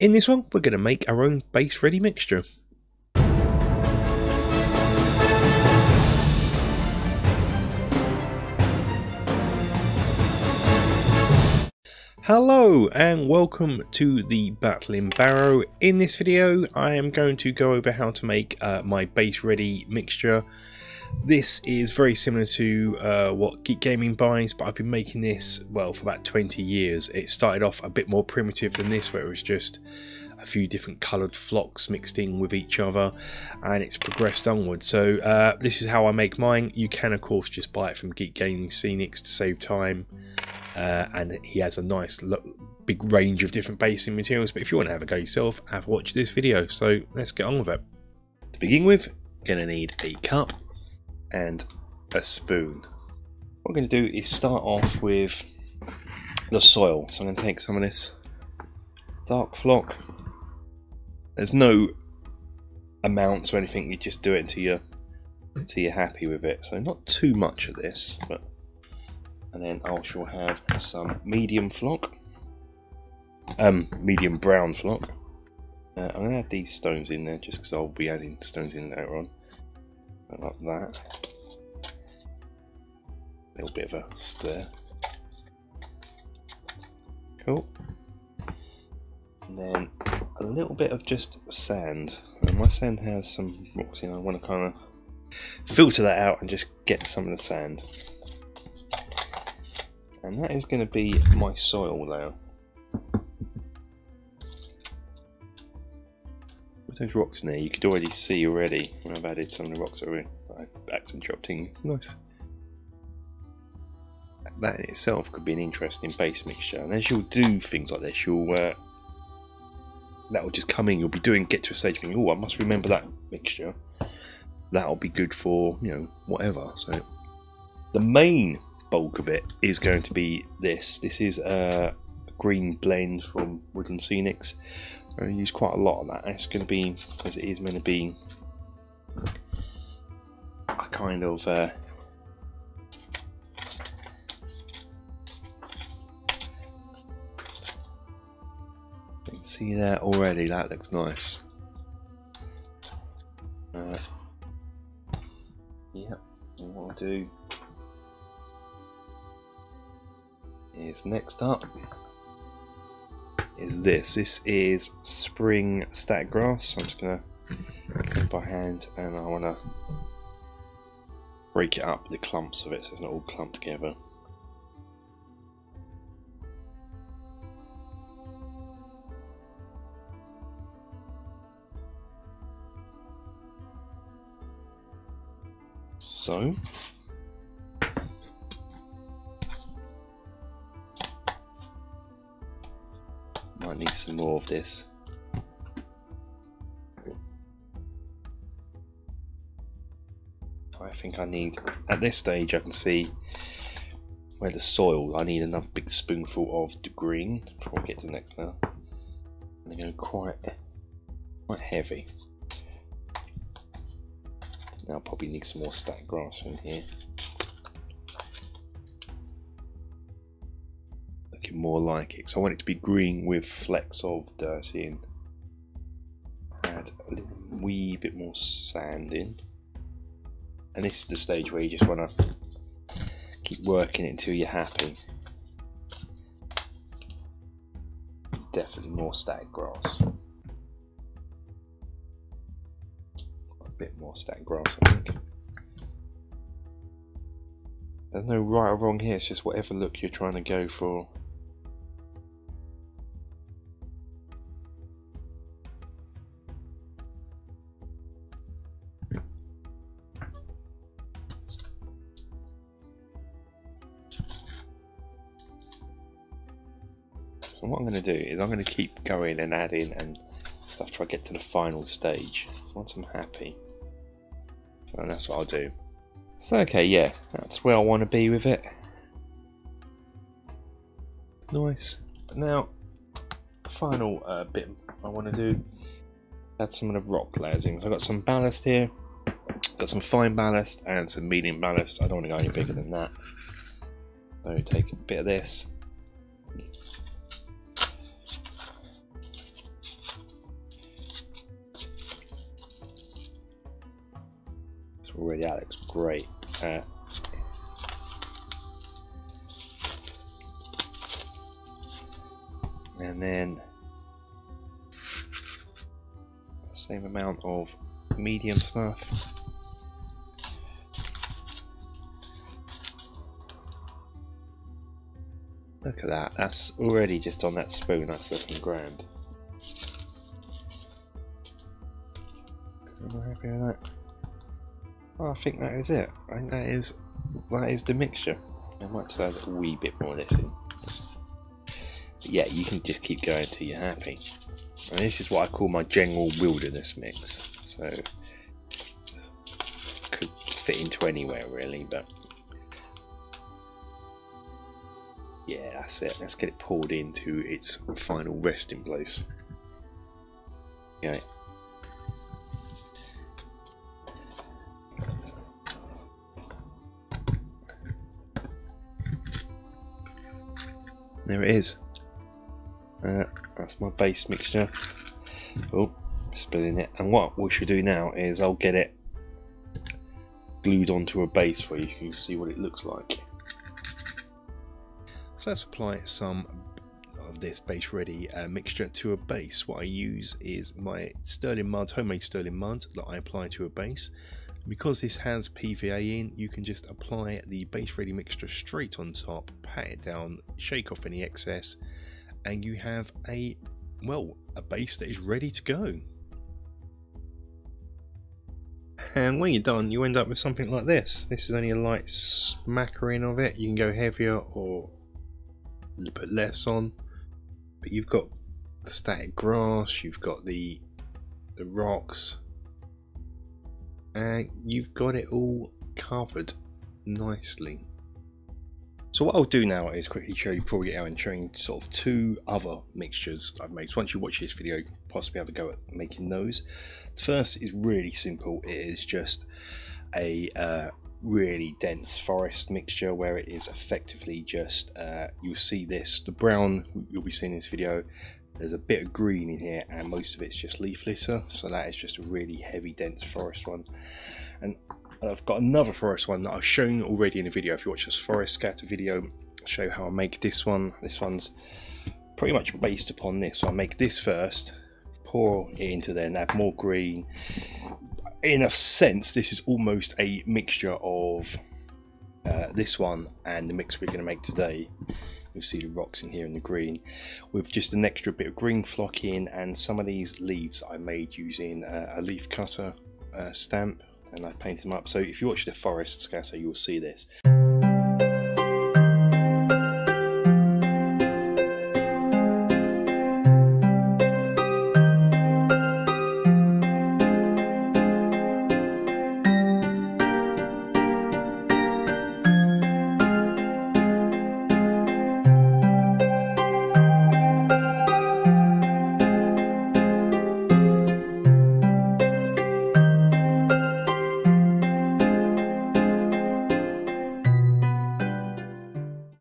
In this one, we're going to make our own base ready mixture. Hello and welcome to the Battlin' Barrow. In this video I am going to go over how to make my base ready mixture. This is very similar to what Geek Gaming buys, but I've been making this, well, for about 20 years. It started off a bit more primitive than this, where it was just a few different coloured flocks mixed in with each other, and it's progressed onward. So this is how I make mine. You can of course just buy it from Geek Gaming Scenics to save time. And he has a nice big range of different basing materials, but if you want to have a go yourself, have a watch this video. So let's get on with it. To begin with, you're going to need a cup and a spoon. What we're going to do is start off with the soil. So I'm going to take some of this dark flock. There's no amounts or anything, you just do it until you're happy with it. So not too much of this, but. And then I shall have some medium flock, medium brown flock. I'm going to add these stones in there just because I'll be adding stones in later on. Like that. A little bit of a stir. Cool. And then a little bit of just sand. And my sand has some rocks in. I want to kind of filter that out and just get some of the sand. And that is going to be my soil layer. With those rocks in there, you could already see already when I've added some of the rocks already. I've accidentally dropped in. Nice. That in itself could be an interesting base mixture. And as you'll do things like this, you'll that will just come in. You'll be doing, get to a stage thinking, oh, I must remember that mixture. That'll be good for, you know, whatever. So the main bulk of it is going to be this. This is a green blend from Woodland Scenics. I'm going to use quite a lot of that. It's going to be, because it is meant to be a kind of you can see there already, that looks nice. Yeah, and what I'll do is next up is this. This is spring static grass. I'm just going to go by hand and I want to break it up, the clumps of it, so it's not all clumped together. So I need some more of this. I think I need, at this stage I can see where the soil, I need another big spoonful of the green before I get to the next now. And they're going quite heavy. Now I'll probably need some more static grass in here. More like it, so I want it to be green with flecks of dirt in. Add a little wee bit more sand in, and this is the stage where you just want to keep working it until you're happy. Definitely more static grass, a bit more static grass, I think. There's no right or wrong here, it's just whatever look you're trying to go for. So what I'm going to do is I'm going to keep going and adding and stuff till I get to the final stage. So once I'm happy, so that's what I'll do. So okay, yeah, that's where I want to be with it. Nice. But now, the final bit I want to do, add some of the rock layers in. So I've got some ballast here, got some fine ballast and some medium ballast. I don't want to go any bigger than that. So take a bit of this. already. That looks great. And then same amount of medium stuff. Look at that, that's already just on that spoon, that's looking grand. Am I happy with that? Oh, I think that is it. I think that is the mixture. I might just add a wee bit more of this in. But yeah, you can just keep going till you're happy. And this is what I call my general wilderness mix. So could fit into anywhere really, but yeah, that's it. Let's get it poured into its final resting place. Okay. There it is. That's my base mixture. Oh, spilling it. And what we should do now is I'll get it glued onto a base for you. You can see what it looks like. So let's apply some of this base ready mixture to a base. What I use is my Sterling mud, homemade Sterling mud that I apply to a base. Because this has PVA in, you can just apply the base ready mixture straight on top, pat it down, shake off any excess, and you have a, well, a base that is ready to go. And when you're done, you end up with something like this. This is only a light smackering of it. You can go heavier or a little bit less on, but you've got the static grass, you've got the rocks, and you've got it all covered nicely. So what I'll do now is quickly show you, probably out and showing sort of two other mixtures I've made. So once you watch this video, you can possibly have a go at making those. The first is really simple. It is just a really dense forest mixture where it is effectively just you'll see this, the brown you'll be seeing in this video, there's a bit of green in here and most of it's just leaf litter, so that is just a really heavy dense forest one. And I've got another forest one that I've shown already in a video. If you watch this forest scatter video, I'll show you how I make this one. This one's pretty much based upon this, so I make this first, pour it into there and add more green. In a sense, this is almost a mixture of this one and the mix we're going to make today. You'll see the rocks in here and the green with just an extra bit of green flock in, and some of these leaves I made using a leaf cutter stamp, and I painted them up. So if you watch the forest scatter, you'll see this.